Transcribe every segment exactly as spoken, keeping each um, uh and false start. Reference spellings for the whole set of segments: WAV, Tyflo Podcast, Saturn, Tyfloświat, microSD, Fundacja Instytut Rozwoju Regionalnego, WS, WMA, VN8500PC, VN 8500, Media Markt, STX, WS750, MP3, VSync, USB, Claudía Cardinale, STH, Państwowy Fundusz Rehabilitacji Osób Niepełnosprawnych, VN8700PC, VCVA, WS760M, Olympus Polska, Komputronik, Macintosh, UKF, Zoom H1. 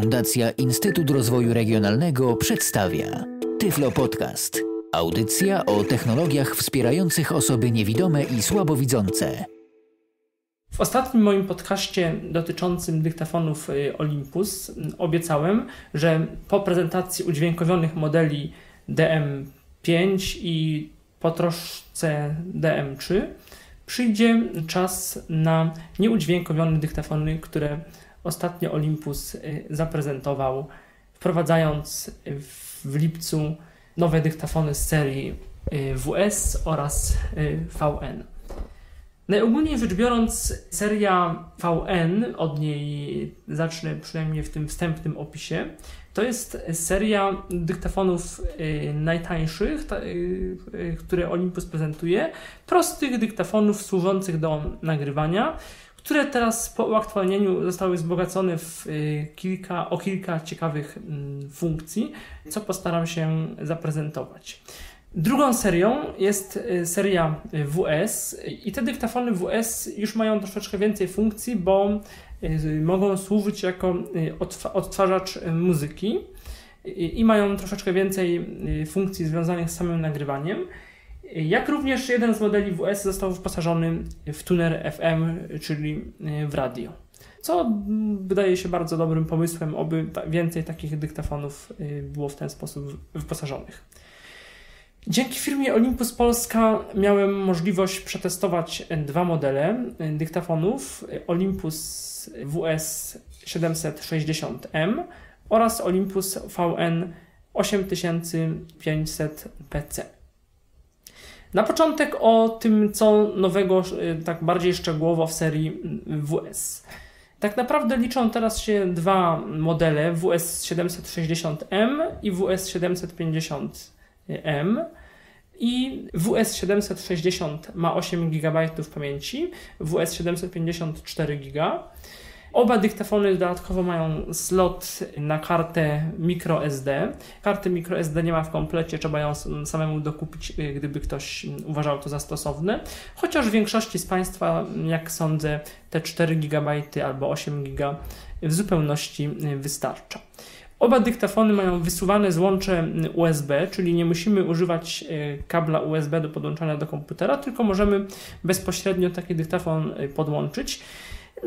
Fundacja Instytut Rozwoju Regionalnego przedstawia Tyflo Podcast. Audycja o technologiach wspierających osoby niewidome i słabowidzące. W ostatnim moim podcaście dotyczącym dyktafonów Olympus obiecałem, że po prezentacji udźwiękowionych modeli D M pięć i po troszce D M trzy przyjdzie czas na nieudźwiękowione dyktafony, które ostatnio Olympus zaprezentował, wprowadzając w lipcu nowe dyktafony z serii W S oraz V N. Najogólniej rzecz biorąc, seria V N, od niej zacznę przynajmniej w tym wstępnym opisie, to jest seria dyktafonów najtańszych, które Olympus prezentuje, prostych dyktafonów służących do nagrywania, które teraz po uaktualnieniu zostały wzbogacone w kilka, o kilka ciekawych funkcji, co postaram się zaprezentować. Drugą serią jest seria W S i te dyktafony W S już mają troszeczkę więcej funkcji, bo mogą służyć jako odtwarzacz muzyki i mają troszeczkę więcej funkcji związanych z samym nagrywaniem. Jak również jeden z modeli W S został wyposażony w tuner F M, czyli w radio, co wydaje się bardzo dobrym pomysłem, aby więcej takich dyktafonów było w ten sposób wyposażonych. Dzięki firmie Olympus Polska miałem możliwość przetestować dwa modele dyktafonów: Olympus W S siedemset sześćdziesiąt M oraz Olympus V N osiem tysięcy pięćset P C. Na początek o tym, co nowego, tak bardziej szczegółowo w serii W S. Tak naprawdę liczą teraz się dwa modele, W S siedemset sześćdziesiąt M i W S siedemset pięćdziesiąt M. I W S siedemset sześćdziesiąt ma osiem gigabajtów pamięci, W S siedemset pięćdziesiąt cztery giga. Oba dyktafony dodatkowo mają slot na kartę microSD. Karty microSD nie ma w komplecie, trzeba ją samemu dokupić, gdyby ktoś uważał to za stosowne. Chociaż w większości z Państwa, jak sądzę, te cztery gigabajty albo osiem giga w zupełności wystarcza. Oba dyktafony mają wysuwane złącze U S B, czyli nie musimy używać kabla U S B do podłączania do komputera, tylko możemy bezpośrednio taki dyktafon podłączyć.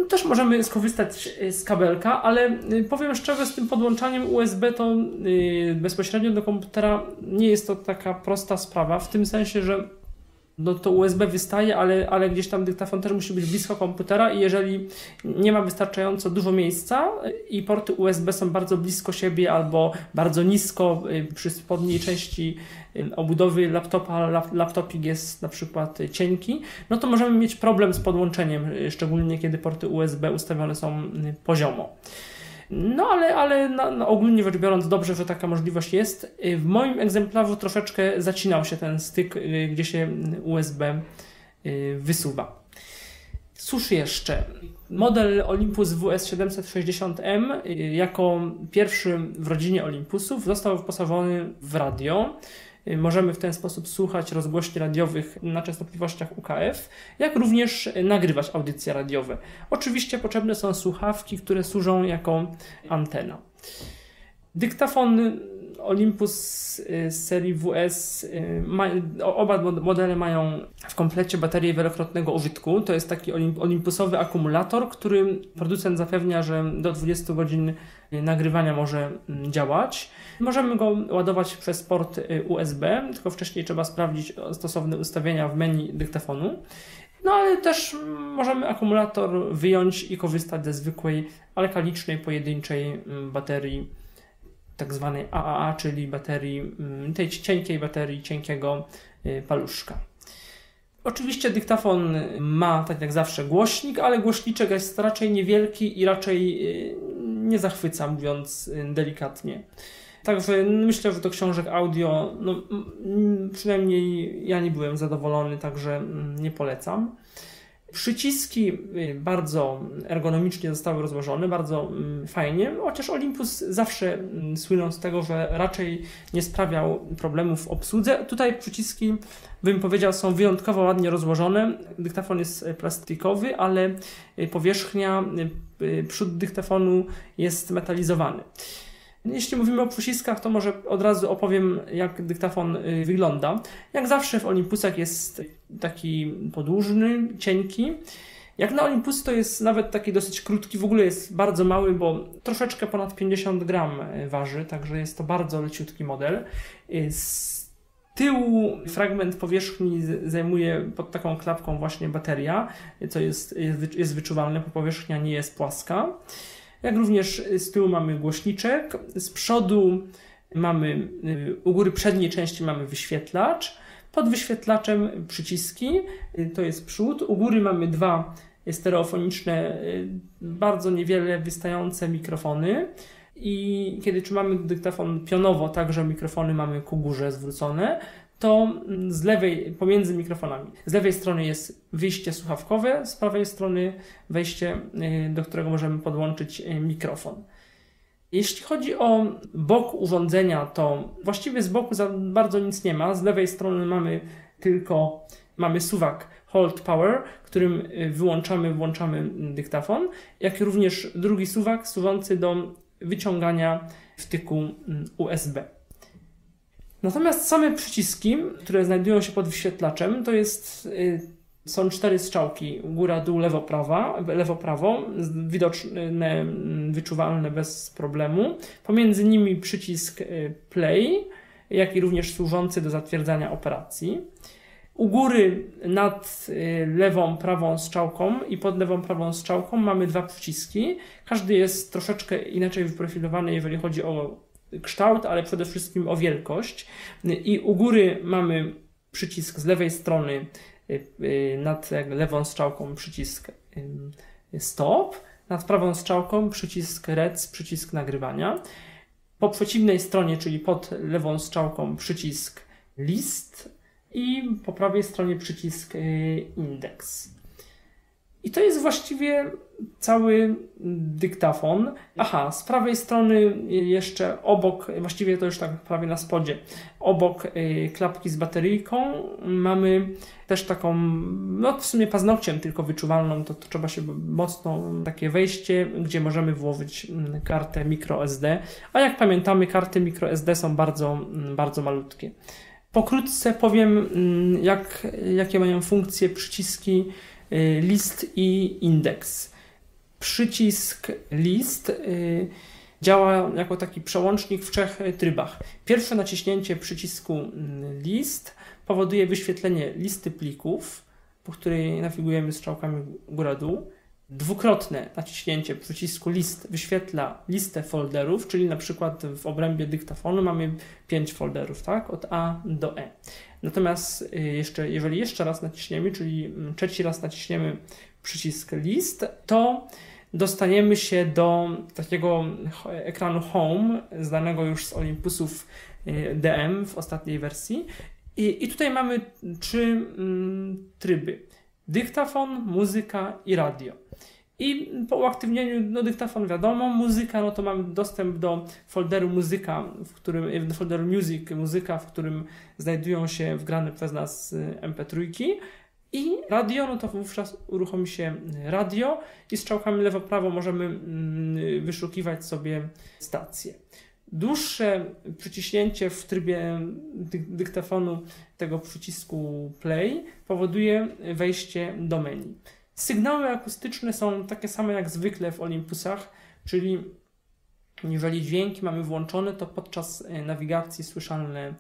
Też możemy skorzystać z kabelka, ale powiem szczerze, z tym podłączaniem U S B to bezpośrednio do komputera nie jest to taka prosta sprawa, w tym sensie, że no to U S B wystaje, ale, ale gdzieś tam dyktafon też musi być blisko komputera i jeżeli nie ma wystarczająco dużo miejsca i porty U S B są bardzo blisko siebie albo bardzo nisko przy spodniej części obudowy laptopa, laptopik jest na przykład cienki, no to możemy mieć problem z podłączeniem, szczególnie kiedy porty U S B ustawione są poziomo. No ale, ale no, no, ogólnie rzecz biorąc, dobrze, że taka możliwość jest. W moim egzemplarzu troszeczkę zacinał się ten styk, gdzie się U S B wysuwa. Cóż jeszcze? Model Olympus W S siedemset sześćdziesiąt M jako pierwszy w rodzinie Olympusów został wyposażony w radio. Możemy w ten sposób słuchać rozgłośni radiowych na częstotliwościach U K F, jak również nagrywać audycje radiowe. Oczywiście potrzebne są słuchawki, które służą jako antena. Dyktafon Olympus z serii W S, ma, oba modele mają w komplecie baterię wielokrotnego użytku. To jest taki olympusowy akumulator, który producent zapewnia, że do dwudziestu godzin nagrywania może działać. Możemy go ładować przez port U S B, tylko wcześniej trzeba sprawdzić stosowne ustawienia w menu dyktafonu. No ale też możemy akumulator wyjąć i korzystać ze zwykłej alkalicznej, pojedynczej baterii, tak zwanej A A A, czyli baterii, tej cienkiej baterii, cienkiego paluszka. Oczywiście dyktafon ma, tak jak zawsze, głośnik, ale głośniczek jest raczej niewielki i raczej nie zachwyca, mówiąc delikatnie. Także myślę, że do książek audio, no, przynajmniej ja nie byłem zadowolony, także nie polecam. Przyciski bardzo ergonomicznie zostały rozłożone, bardzo fajnie, chociaż Olympus zawsze słynął z tego, że raczej nie sprawiał problemów w obsłudze. Tutaj przyciski, bym powiedział, są wyjątkowo ładnie rozłożone. Dyktafon jest plastikowy, ale powierzchnia przód dyktafonu jest metalizowany. Jeśli mówimy o przyciskach, to może od razu opowiem, jak dyktafon wygląda. Jak zawsze w Olympusach jest taki podłużny, cienki. Jak na Olympus to jest nawet taki dosyć krótki, w ogóle jest bardzo mały, bo troszeczkę ponad pięćdziesiąt gram waży, także jest to bardzo leciutki model. Z tyłu fragment powierzchni zajmuje pod taką klapką właśnie bateria, co jest, jest wyczuwalne, bo powierzchnia nie jest płaska. Jak również z tyłu mamy głośniczek, z przodu mamy, u góry przedniej części mamy wyświetlacz, pod wyświetlaczem przyciski, to jest przód, u góry mamy dwa stereofoniczne, bardzo niewiele wystające mikrofony i kiedy trzymamy dyktafon pionowo, tak że mikrofony mamy ku górze zwrócone, to z lewej, pomiędzy mikrofonami, z lewej strony jest wyjście słuchawkowe, z prawej strony wejście, do którego możemy podłączyć mikrofon. Jeśli chodzi o bok urządzenia, to właściwie z boku za bardzo nic nie ma. Z lewej strony mamy tylko, mamy suwak Hold Power, którym wyłączamy, włączamy dyktafon, jak również drugi suwak służący do wyciągania wtyku U S B. Natomiast same przyciski, które znajdują się pod wyświetlaczem, to jest, są cztery strzałki, góra, dół, lewo, prawa, lewo, prawo, widoczne, wyczuwalne bez problemu. Pomiędzy nimi przycisk play, jak i również służący do zatwierdzania operacji. U góry nad lewą, prawą strzałką i pod lewą, prawą strzałką mamy dwa przyciski. Każdy jest troszeczkę inaczej wyprofilowany, jeżeli chodzi o kształt, ale przede wszystkim o wielkość. I u góry mamy przycisk z lewej strony, nad lewą strzałką przycisk stop, nad prawą strzałką przycisk rec, przycisk nagrywania. Po przeciwnej stronie, czyli pod lewą strzałką przycisk list i po prawej stronie przycisk indeks. I to jest właściwie cały dyktafon. Aha, z prawej strony jeszcze obok, właściwie to już tak prawie na spodzie, obok klapki z bateryjką mamy też taką, no w sumie paznokciem tylko wyczuwalną, to, to trzeba się mocno takie wejście, gdzie możemy włożyć kartę microSD, a jak pamiętamy karty microSD są bardzo, bardzo malutkie. Pokrótce powiem, jak, jakie mają funkcje przyciski list i indeks. Przycisk list działa jako taki przełącznik w trzech trybach. Pierwsze naciśnięcie przycisku list powoduje wyświetlenie listy plików, po której nawigujemy strzałkami góra-dół. Dwukrotne naciśnięcie przycisku list wyświetla listę folderów, czyli na przykład w obrębie dyktafonu mamy pięć folderów, tak? Od A do E. Natomiast jeszcze, jeżeli jeszcze raz naciśniemy, czyli trzeci raz naciśniemy przycisk list, to dostaniemy się do takiego ekranu home, znanego już z Olympusów D M w ostatniej wersji. I, i tutaj mamy trzy mm, tryby. Dyktafon, muzyka i radio. I po uaktywnieniu, no dyktafon wiadomo, muzyka, no to mamy dostęp do folderu muzyka, w którym, do folderu music, muzyka, w którym znajdują się wgrane przez nas M P trzy. I radio, no to wówczas uruchomi się radio i strzałkami lewo-prawo możemy wyszukiwać sobie stację. Dłuższe przyciśnięcie w trybie dyktafonu tego przycisku play powoduje wejście do menu. Sygnały akustyczne są takie same jak zwykle w Olympusach, czyli jeżeli dźwięki mamy włączone, to podczas nawigacji słyszalne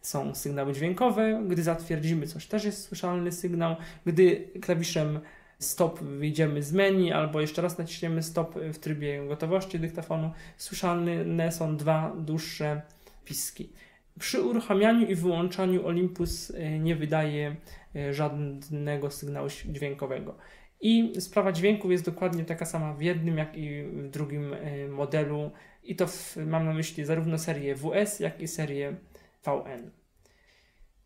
są sygnały dźwiękowe, gdy zatwierdzimy coś też jest słyszalny sygnał, gdy klawiszem stop wyjdziemy z menu, albo jeszcze raz naciśniemy stop w trybie gotowości dyktafonu, słyszalne są dwa dłuższe piski. Przy uruchamianiu i wyłączaniu Olympus nie wydaje żadnego sygnału dźwiękowego. I sprawa dźwięków jest dokładnie taka sama w jednym, jak i w drugim modelu. I to w, mam na myśli zarówno serię W S, jak i serię V N.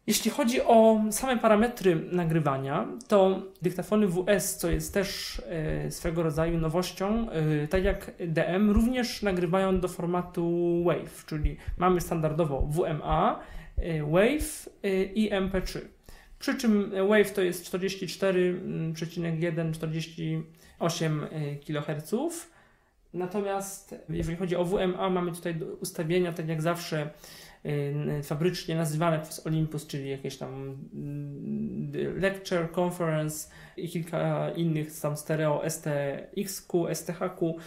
Jeśli chodzi o same parametry nagrywania, to dyktafony W S, co jest też swego rodzaju nowością, tak jak D M, również nagrywają do formatu W A V, czyli mamy standardowo W M A, W A V i M P trzy. Przy czym W A V to jest czterdzieści cztery przecinek jeden czterdzieści osiem kiloherców, natomiast jeżeli chodzi o W M A, mamy tutaj ustawienia, tak jak zawsze, fabrycznie nazywane przez Olympus, czyli jakieś tam lecture, conference i kilka innych tam stereo S T X-ku, S T H-ku,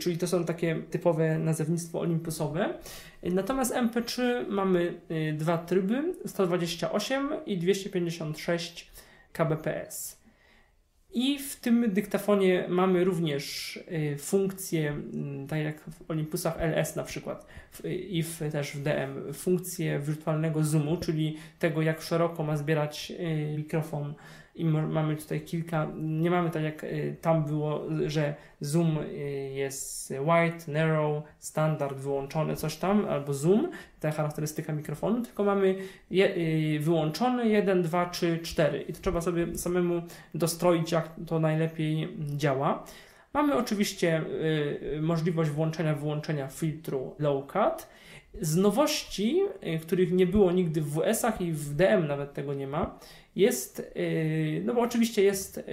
czyli to są takie typowe nazewnictwo olympusowe. Natomiast M P trzy mamy dwa tryby, sto dwadzieścia osiem i dwieście pięćdziesiąt sześć kilobits per sekundę. I w tym dyktafonie mamy również funkcje, tak jak w Olympusach L S na przykład i w, też w D M, funkcję wirtualnego zoomu, czyli tego, jak szeroko ma zbierać mikrofon. I mamy tutaj kilka, nie mamy tak jak tam było, że zoom jest wide, narrow, standard wyłączony, coś tam, albo zoom, ta charakterystyka mikrofonu, tylko mamy je, wyłączony jeden, dwa, trzy, cztery i to trzeba sobie samemu dostroić, jak to najlepiej działa. Mamy oczywiście możliwość włączenia, wyłączenia filtru low cut. Z nowości, których nie było nigdy w W S-ach i w D M nawet tego nie ma, jest, no bo oczywiście jest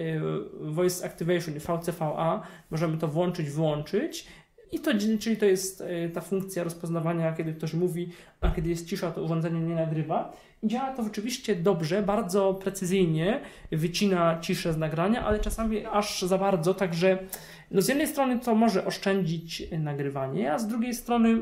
Voice Activation, V C V A, możemy to włączyć, wyłączyć i to, czyli to jest ta funkcja rozpoznawania, kiedy ktoś mówi, a kiedy jest cisza, to urządzenie nie nagrywa. I działa to rzeczywiście dobrze, bardzo precyzyjnie, wycina ciszę z nagrania, ale czasami aż za bardzo, także no z jednej strony to może oszczędzić nagrywanie, a z drugiej strony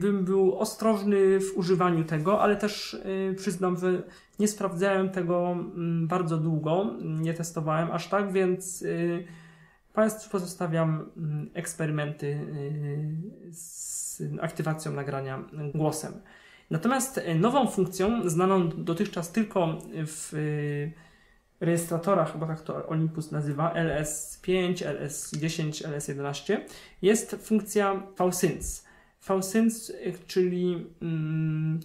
bym był ostrożny w używaniu tego, ale też yy, przyznam, że nie sprawdzałem tego yy, bardzo długo, nie testowałem aż tak, więc yy, Państwu pozostawiam yy, eksperymenty yy, z aktywacją nagrania głosem. Natomiast nową funkcją, znaną dotychczas tylko w yy, rejestratorach, chyba tak to Olympus nazywa, L S pięć, L S dziesięć, L S jedenaście, jest funkcja VSync. VSync, czyli um,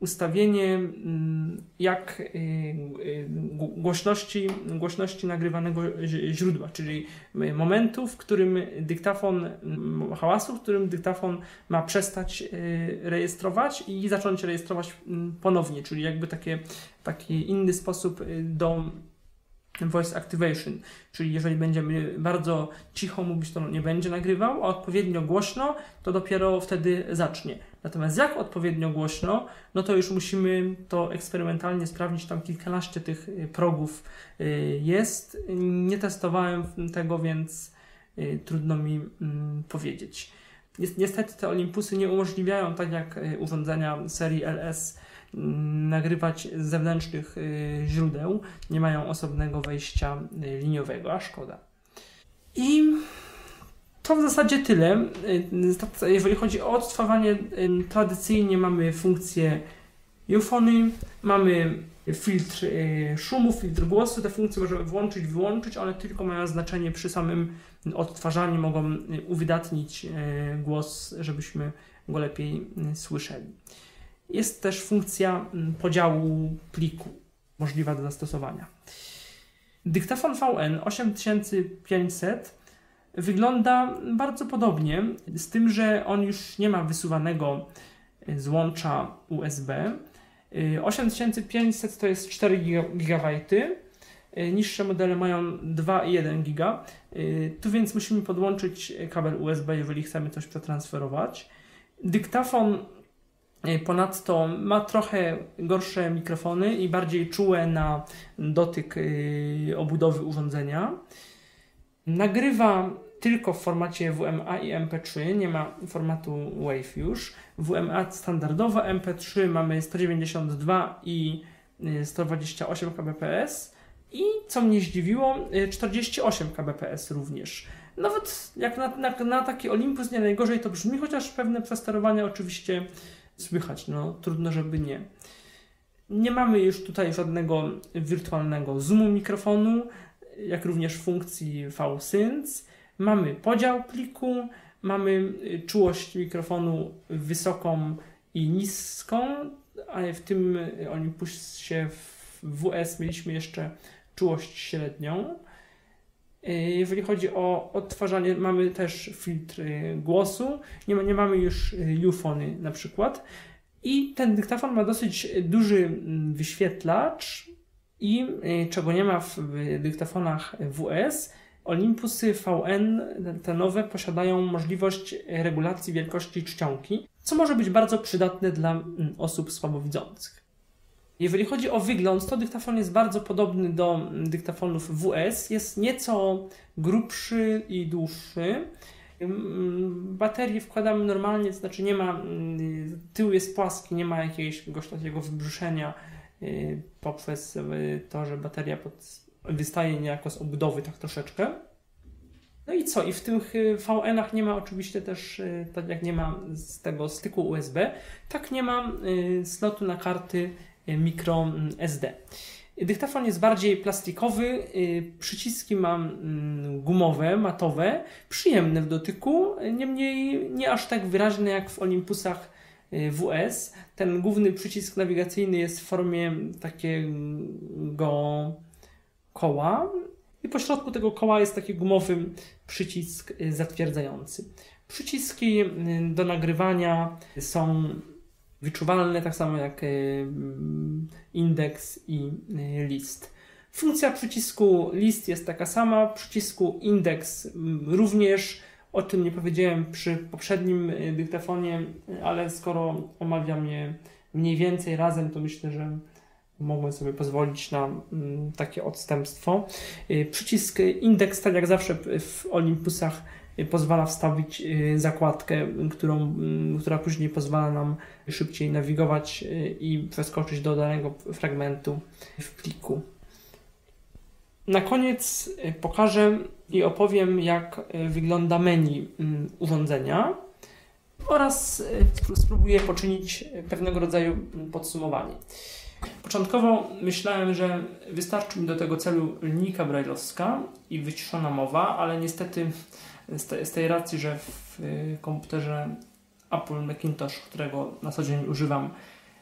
ustawienie um, jak y, y, głośności, głośności nagrywanego źródła, czyli momentu, w którym dyktafon, hałasu, w którym dyktafon ma przestać y, rejestrować i zacząć rejestrować ponownie, czyli jakby takie, taki inny sposób do Voice Activation, czyli jeżeli będziemy bardzo cicho mówić, to nie będzie nagrywał, a odpowiednio głośno, to dopiero wtedy zacznie. Natomiast jak odpowiednio głośno, no to już musimy to eksperymentalnie sprawdzić, tam kilkanaście tych progów jest. Nie testowałem tego, więc trudno mi powiedzieć. Niestety te Olympusy nie umożliwiają, tak jak urządzenia serii L S, nagrywać z zewnętrznych źródeł, nie mają osobnego wejścia liniowego, a szkoda. I to w zasadzie tyle. Jeżeli chodzi o odtwarzanie, tradycyjnie mamy funkcję eufony, mamy filtr szumu, filtr głosu. Te funkcje możemy włączyć, wyłączyć, one tylko mają znaczenie przy samym odtwarzaniu, mogą uwydatnić głos, żebyśmy go lepiej słyszeli. Jest też funkcja podziału pliku, możliwa do zastosowania. Dyktafon V N osiem tysięcy pięćset wygląda bardzo podobnie, z tym, że on już nie ma wysuwanego złącza U S B. osiem tysięcy pięćset to jest cztery gigabajty, niższe modele mają dwa i jeden gigabajt. Tu więc musimy podłączyć kabel U S B, jeżeli chcemy coś przetransferować. Dyktafon ponadto ma trochę gorsze mikrofony i bardziej czułe na dotyk obudowy urządzenia. Nagrywa tylko w formacie W M A i M P trzy, nie ma formatu W A V już. W M A standardowa, M P trzy mamy sto dziewięćdziesiąt dwa i sto dwadzieścia osiem kilobits per sekundę i co mnie zdziwiło, czterdzieści osiem kilobits per sekundę również. Nawet jak na, na, na taki Olympus nie najgorzej to brzmi, chociaż pewne przesterowania oczywiście słychać, no trudno, żeby nie. Nie mamy już tutaj żadnego wirtualnego zoomu mikrofonu, jak również funkcji VSync. Mamy podział pliku, mamy czułość mikrofonu wysoką i niską, ale w tym Olympusie w W S mieliśmy jeszcze czułość średnią. Jeżeli chodzi o odtwarzanie, mamy też filtr głosu, nie, ma, nie mamy już ufony na przykład. I ten dyktafon ma dosyć duży wyświetlacz i czego nie ma w dyktafonach W S, Olympusy V N, te nowe, posiadają możliwość regulacji wielkości czcionki, co może być bardzo przydatne dla osób słabowidzących. Jeżeli chodzi o wygląd, to dyktafon jest bardzo podobny do dyktafonów W S, jest nieco grubszy i dłuższy. Baterię wkładamy normalnie, to znaczy nie ma, tył jest płaski, nie ma jakiegoś takiego wybrzuszenia poprzez to, że bateria pod, wystaje niejako z obudowy tak troszeczkę. No i co? I w tych V N-ach nie ma oczywiście też, tak jak nie ma z tego styku U S B, tak nie ma slotu na karty mikro S D. Dyktafon jest bardziej plastikowy, przyciski mam gumowe, matowe, przyjemne w dotyku, niemniej nie aż tak wyraźne jak w Olympusach W S. Ten główny przycisk nawigacyjny jest w formie takiego koła i pośrodku tego koła jest taki gumowy przycisk zatwierdzający. Przyciski do nagrywania są wyczuwalne, tak samo jak indeks i list. Funkcja przycisku list jest taka sama, przycisku indeks również, o tym nie powiedziałem przy poprzednim dyktafonie, ale skoro omawiam je mniej więcej razem, to myślę, że mogłem sobie pozwolić na takie odstępstwo. Przycisk indeks, tak jak zawsze w Olympusach, pozwala wstawić zakładkę, którą, która później pozwala nam szybciej nawigować i przeskoczyć do danego fragmentu w pliku. Na koniec pokażę i opowiem, jak wygląda menu urządzenia oraz spróbuję poczynić pewnego rodzaju podsumowanie. Początkowo myślałem, że wystarczy mi do tego celu linijka brajlowska i wyciszona mowa, ale niestety z tej racji, że w komputerze Apple Macintosh, którego na co dzień używam,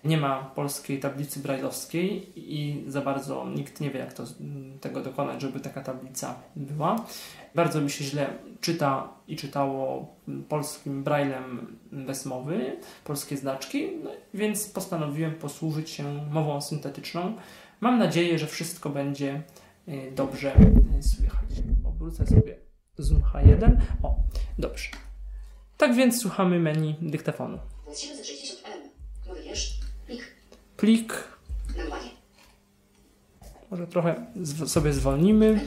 nie ma polskiej tablicy brajlowskiej i za bardzo nikt nie wie, jak to, tego dokonać, żeby taka tablica była. Bardzo mi się źle czyta i czytało polskim brajlem bez mowy, polskie znaczki, no, więc postanowiłem posłużyć się mową syntetyczną. Mam nadzieję, że wszystko będzie dobrze słychać. Obrócę sobie Zoom H jeden. O, dobrze. Tak więc słuchamy menu dyktafonu. Plik. Może trochę z, sobie zwolnimy.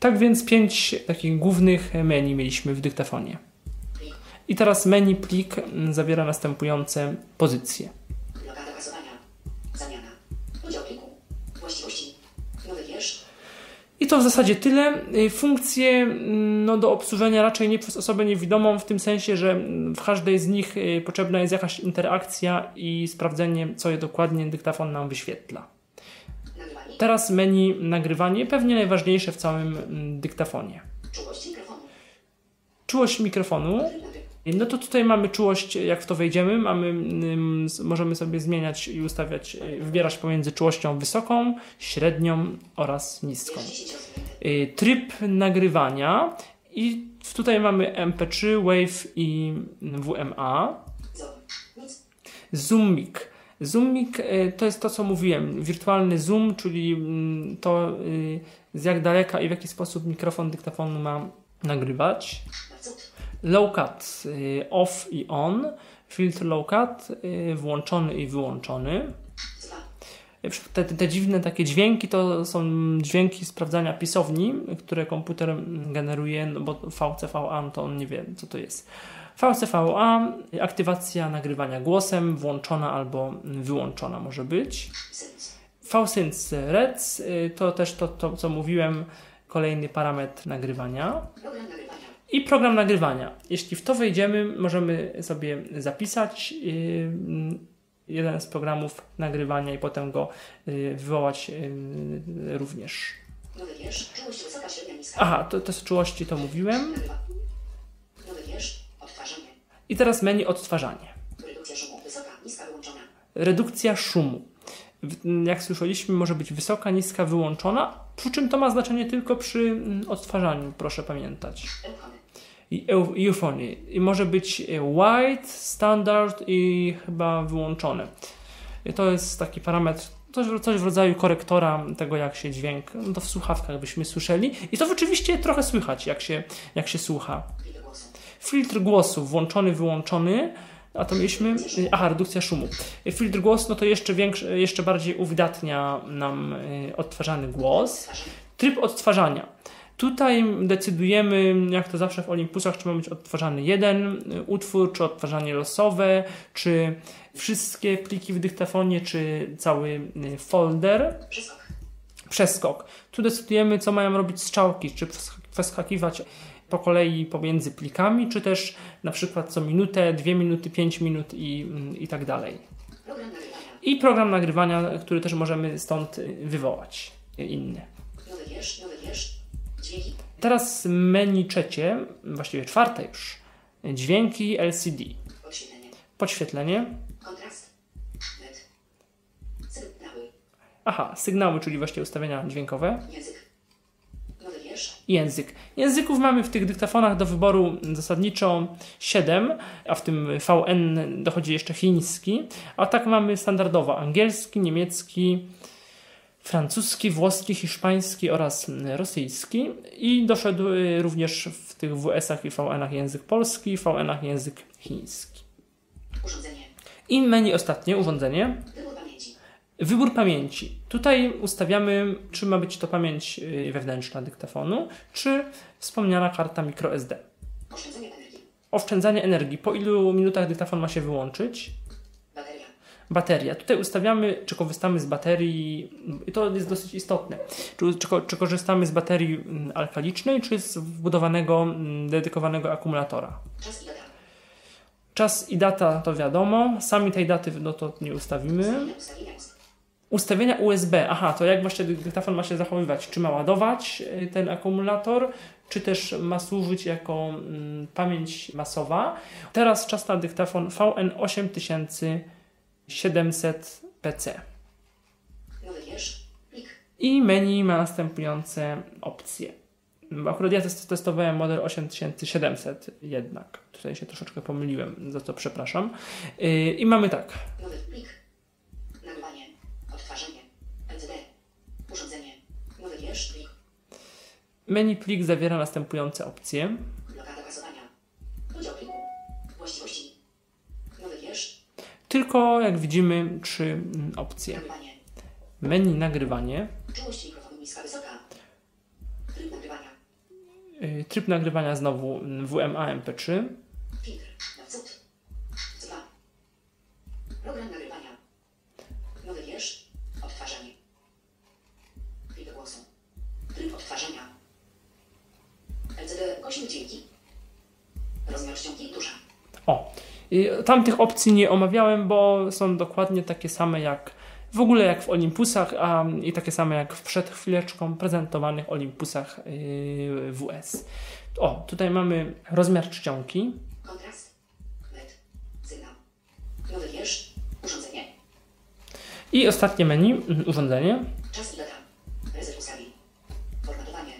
Tak więc pięć takich głównych menu mieliśmy w dyktafonie. I teraz menu plik zawiera następujące pozycje. I to w zasadzie tyle. Funkcje no, do obsłużenia raczej nie przez osobę niewidomą, w tym sensie, że w każdej z nich potrzebna jest jakaś interakcja i sprawdzenie, co je dokładnie dyktafon nam wyświetla. Nagrywanie. Teraz menu nagrywanie, pewnie najważniejsze w całym dyktafonie. Czułość mikrofonu. Czułość mikrofonu. No to tutaj mamy czułość, jak w to wejdziemy, mamy, możemy sobie zmieniać i ustawiać, wybierać pomiędzy czułością wysoką, średnią oraz niską. Tryb nagrywania i tutaj mamy M P trzy, WAV i W M A. Zoom mic. Zoom mic to jest to, co mówiłem, wirtualny zoom, czyli to z jak daleka i w jaki sposób mikrofon dyktafonu ma nagrywać. Low cut, off i on, filtr low cut, włączony i wyłączony. Te, te dziwne takie dźwięki to są dźwięki sprawdzania pisowni, które komputer generuje, no bo V C V A to on nie wie, co to jest. V C V A, aktywacja nagrywania głosem, włączona albo wyłączona może być. VSync Rec to też to, to, co mówiłem, kolejny parametr nagrywania. I program nagrywania. Jeśli w to wejdziemy, możemy sobie zapisać jeden z programów nagrywania i potem go wywołać również. Aha, to, to z czułości to mówiłem. I teraz menu odtwarzanie. Redukcja szumu wysoka, niska, wyłączona. Redukcja szumu. Jak słyszeliśmy, może być wysoka, niska, wyłączona, przy czym to ma znaczenie tylko przy odtwarzaniu, proszę pamiętać. I eufonii. I może być wide, standard i chyba wyłączone. I to jest taki parametr, coś w rodzaju korektora tego, jak się dźwięk, no to w słuchawkach byśmy słyszeli. I to rzeczywiście trochę słychać, jak się, jak się słucha. Filtr głosu włączony, wyłączony. A to mieliśmy, aha, redukcja szumu. Filtr głosu, no to jeszcze większy, jeszcze bardziej uwydatnia nam odtwarzany głos. Tryb odtwarzania. Tutaj decydujemy, jak to zawsze w Olympusach, czy ma być odtwarzany jeden utwór, czy odtwarzanie losowe, czy wszystkie pliki w dyktafonie, czy cały folder. Przeskok. Tu decydujemy, co mają robić strzałki, czy przeskakiwać po kolei pomiędzy plikami, czy też na przykład co minutę, dwie minuty, pięć minut i, i tak dalej. I program nagrywania, który też możemy stąd wywołać inny. Nowy wiersz, nowy wiersz. Dźwięki. Teraz menu trzecie, właściwie czwarte już. Dźwięki L C D. Podświetlenie. Podświetlenie. Kontrast. L E D. Sygnały. Aha, sygnały, czyli właściwie ustawienia dźwiękowe. Język. Język. Języków mamy w tych dyktafonach do wyboru zasadniczo siedem, a w tym V N dochodzi jeszcze chiński, a tak mamy standardowo angielski, niemiecki, francuski, włoski, hiszpański oraz rosyjski i doszedł również w tych W S-ach i V N-ach język polski, V N-ach język chiński. Urządzenie. I menu ostatnie, urządzenie. Wybór pamięci. Tutaj ustawiamy, czy ma być to pamięć wewnętrzna dyktafonu, czy wspomniana karta microSD. Oszczędzanie energii. Oszczędzanie energii. Po ilu minutach dyktafon ma się wyłączyć? Bateria. Bateria. Tutaj ustawiamy, czy korzystamy z baterii, i to jest dosyć istotne, czy, czy, czy korzystamy z baterii alkalicznej, czy z wbudowanego, dedykowanego akumulatora. Czas i data. Czas i data to wiadomo. Sami tej daty no to nie ustawimy. Ustawienia U S B, aha, to jak właśnie dyktafon ma się zachowywać, czy ma ładować ten akumulator, czy też ma służyć jako mm, pamięć masowa. Teraz czas na dyktafon V N osiem tysięcy siedemset P C. Nowy wiersz, plik. I menu ma następujące opcje. Akurat ja testowałem model osiem tysięcy siedemset jednak, tutaj się troszeczkę pomyliłem, za co przepraszam. Yy, I mamy tak. Nowy plik. Menu plik zawiera następujące opcje. Blokada bazowania. Podział pliku. Właściwości. Nowy wiersz. Tylko, jak widzimy, trzy opcje. Nagrywanie. Menu nagrywanie. Czułość mikrofonu niska, wysoka. Tryb nagrywania. Yy, tryb nagrywania znowu W M A M P trzy. Filtr. Nawcud. dwa. Program nagrywania. Nowy wiersz. Odtwarzanie. Filtr głosu. Tryb odtwarzania. Rozmiar ściągi duża. O, tamtych opcji nie omawiałem, bo są dokładnie takie same jak w ogóle jak w Olympusach, a i takie same jak w przed chwileczką prezentowanych Olympusach yy, W S. O, tutaj mamy rozmiar czcionki. Kontrast, L E D, sygnał, nowy wiersz, urządzenie. I ostatnie menu, urządzenie. Czas i data, rezerw ustawień, formatowanie,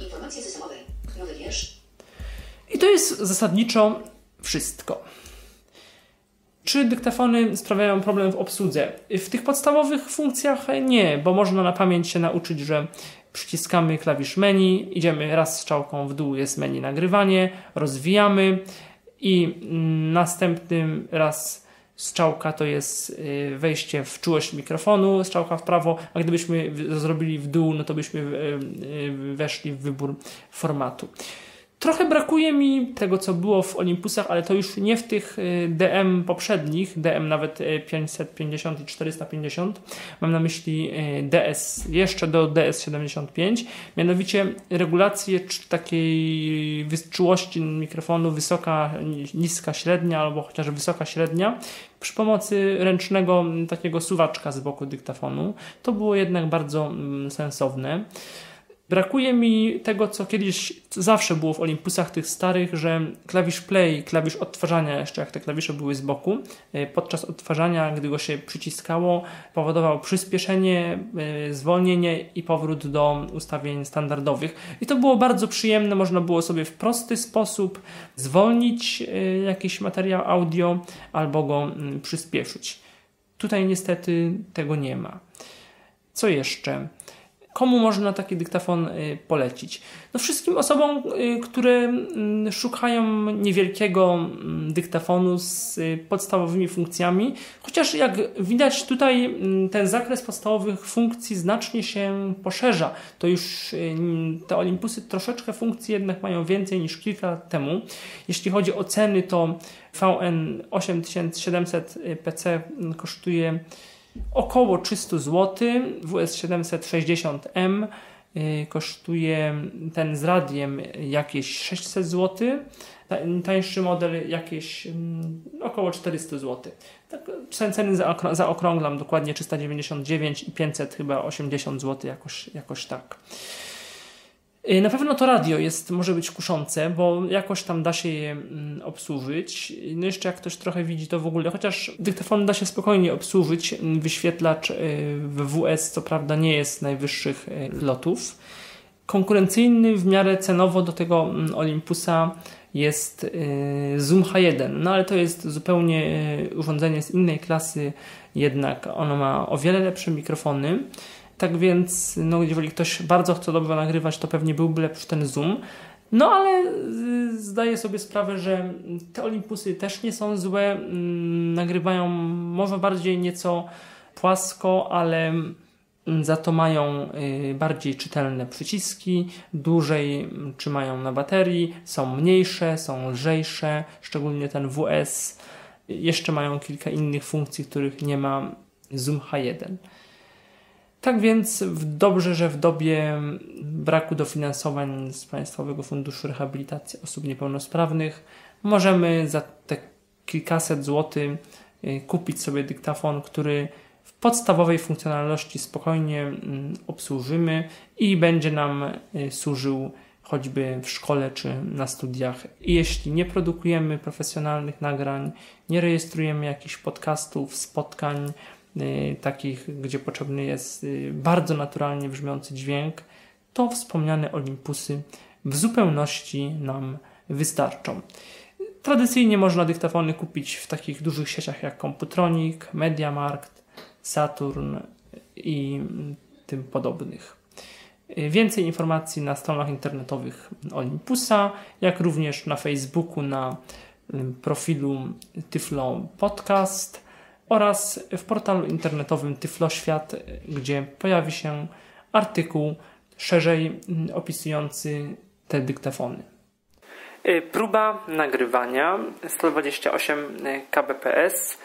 informacje systemowe. Nowy wiersz. I to jest zasadniczo wszystko. Czy dyktafony sprawiają problem w obsłudze? W tych podstawowych funkcjach nie, bo można na pamięć się nauczyć, że przyciskamy klawisz menu, idziemy raz strzałką w dół, jest menu nagrywanie, rozwijamy i następnym raz strzałka to jest wejście w czułość mikrofonu, strzałka w prawo, a gdybyśmy zrobili w dół, no to byśmy weszli w wybór formatu. Trochę brakuje mi tego, co było w Olympusach, ale to już nie w tych D M poprzednich, D M nawet pięćset pięćdziesiąt i czterysta pięćdziesiąt, mam na myśli D S, jeszcze do D S siedemdziesiąt pięć, mianowicie regulacje takiej czułości mikrofonu wysoka, niska, średnia albo chociaż wysoka, średnia przy pomocy ręcznego takiego suwaczka z boku dyktafonu. To było jednak bardzo sensowne. Brakuje mi tego, co kiedyś co zawsze było w Olympusach tych starych, że klawisz play, klawisz odtwarzania, jeszcze jak te klawisze były z boku, podczas odtwarzania, gdy go się przyciskało, powodował przyspieszenie, zwolnienie i powrót do ustawień standardowych. I to było bardzo przyjemne, można było sobie w prosty sposób zwolnić jakiś materiał audio albo go przyspieszyć. Tutaj niestety tego nie ma. Co jeszcze? Komu można taki dyktafon polecić? No wszystkim osobom, które szukają niewielkiego dyktafonu z podstawowymi funkcjami, chociaż jak widać tutaj ten zakres podstawowych funkcji znacznie się poszerza. To już te Olympusy troszeczkę funkcji jednak mają więcej niż kilka lat temu. Jeśli chodzi o ceny, to V N osiemdziesiąt siedemset P C kosztuje około trzysta złotych, W S siedemset sześćdziesiąt M kosztuje ten z radiem jakieś sześćset złotych, tańszy model jakieś około czterysta złotych. Tak, ceny zaokrąglam dokładnie trzysta dziewięćdziesiąt dziewięć i pięćset chyba osiemdziesiąt złotych, jakoś, jakoś tak. Na pewno to radio jest, może być kuszące, bo jakoś tam da się je obsłużyć. No jeszcze jak ktoś trochę widzi, to w ogóle, chociaż dyktafon da się spokojnie obsłużyć. Wyświetlacz W W S co prawda nie jest najwyższych lotów. Konkurencyjny w miarę cenowo do tego Olympusa jest Zoom H jeden, no ale to jest zupełnie urządzenie z innej klasy, jednak ono ma o wiele lepsze mikrofony. Tak więc, no, jeżeli ktoś bardzo chce dobrze nagrywać, to pewnie byłby lepszy ten Zoom. No ale zdaję sobie sprawę, że te Olympusy też nie są złe. Nagrywają może bardziej nieco płasko, ale za to mają bardziej czytelne przyciski, dłużej trzymają na baterii, są mniejsze, są lżejsze, szczególnie ten W S. Jeszcze mają kilka innych funkcji, których nie ma Zoom H jeden. Tak więc dobrze, że w dobie braku dofinansowań z Państwowego Funduszu Rehabilitacji Osób Niepełnosprawnych możemy za te kilkaset złotych kupić sobie dyktafon, który w podstawowej funkcjonalności spokojnie obsłużymy i będzie nam służył choćby w szkole czy na studiach. I jeśli nie produkujemy profesjonalnych nagrań, nie rejestrujemy jakichś podcastów, spotkań, takich, gdzie potrzebny jest bardzo naturalnie brzmiący dźwięk, to wspomniane Olympusy w zupełności nam wystarczą. Tradycyjnie można dyktafony kupić w takich dużych sieciach jak Komputronik, Media Markt, Saturn i tym podobnych. Więcej informacji na stronach internetowych Olympusa, jak również na Facebooku, na profilu Tyflo Podcast oraz w portalu internetowym Tyfloświat, gdzie pojawi się artykuł szerzej opisujący te dyktafony. Próba nagrywania sto dwadzieścia osiem kbps.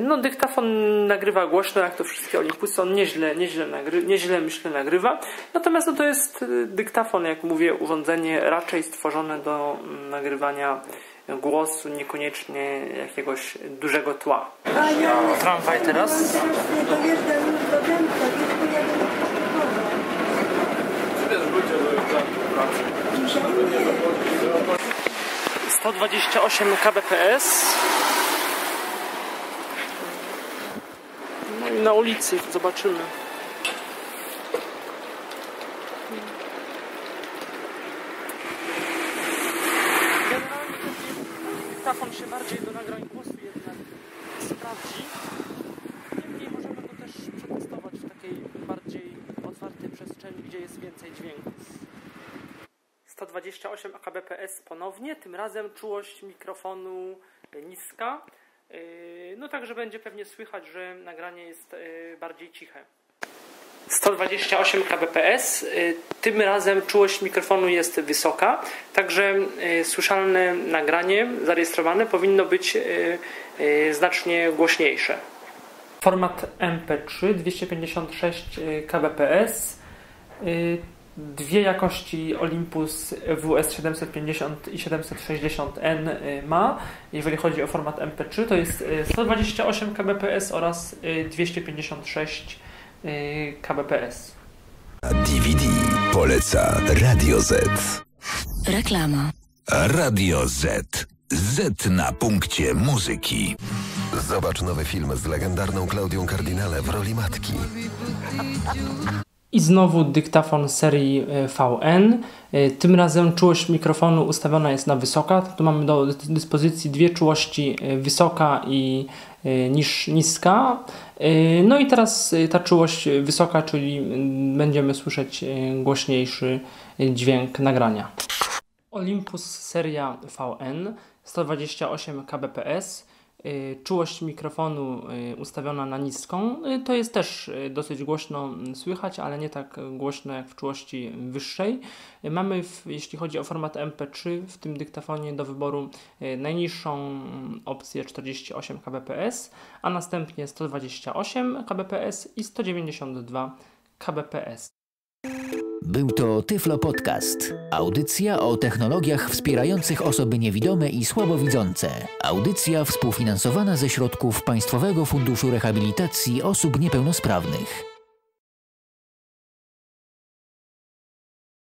No, dyktafon nagrywa głośno, jak to wszystkie Olympusy, on nieźle, nieźle, nagry, nieźle myślę nagrywa, natomiast no, to jest dyktafon, jak mówię, urządzenie raczej stworzone do nagrywania głosu, niekoniecznie jakiegoś dużego tła. A tramwaj teraz? sto dwadzieścia osiem kbps. No i na ulicy zobaczymy. Dyktafon się bardziej do nagrań głosu jednak sprawdzi. Niemniej możemy go też przetestować w takiej bardziej otwartej przestrzeni, gdzie jest więcej dźwięków. sto dwadzieścia osiem kbps ponownie, tym razem czułość mikrofonu niska. No także będzie pewnie słychać, że nagranie jest bardziej ciche. sto dwadzieścia osiem kbps, tym razem czułość mikrofonu jest wysoka, także słyszalne nagranie zarejestrowane powinno być znacznie głośniejsze. Format M P trzy dwieście pięćdziesiąt sześć kbps, dwie jakości Olympus W S siedemset pięćdziesiąt i siedemset sześćdziesiąt N ma. Jeżeli chodzi o format M P trzy, to jest sto dwadzieścia osiem kbps oraz dwieście pięćdziesiąt sześć kbps. D V D. Poleca Radio Z. Reklama. Radio Z. Z na punkcie muzyki. Zobacz nowy film z legendarną Claudią Cardinale w roli matki. I znowu dyktafon serii V N. Tym razem czułość mikrofonu ustawiona jest na wysoka. Tu mamy do dyspozycji dwie czułości, wysoka i niż niska. No i teraz ta czułość wysoka, czyli będziemy słyszeć głośniejszy dźwięk nagrania. Olympus seria V N sto dwadzieścia osiem kilobitów per sekundę. Czułość mikrofonu ustawiona na niską, to jest też dosyć głośno słychać, ale nie tak głośno jak w czułości wyższej. Mamy, w, jeśli chodzi o format M P trzy, w tym dyktafonie do wyboru najniższą opcję czterdzieści osiem kilobitów per sekundę, a następnie sto dwadzieścia osiem kilobitów per sekundę i sto dziewięćdziesiąt dwa kilobitów per sekundę. Był to Tyflo Podcast. Audycja o technologiach wspierających osoby niewidome i słabowidzące. Audycja współfinansowana ze środków Państwowego Funduszu Rehabilitacji Osób Niepełnosprawnych.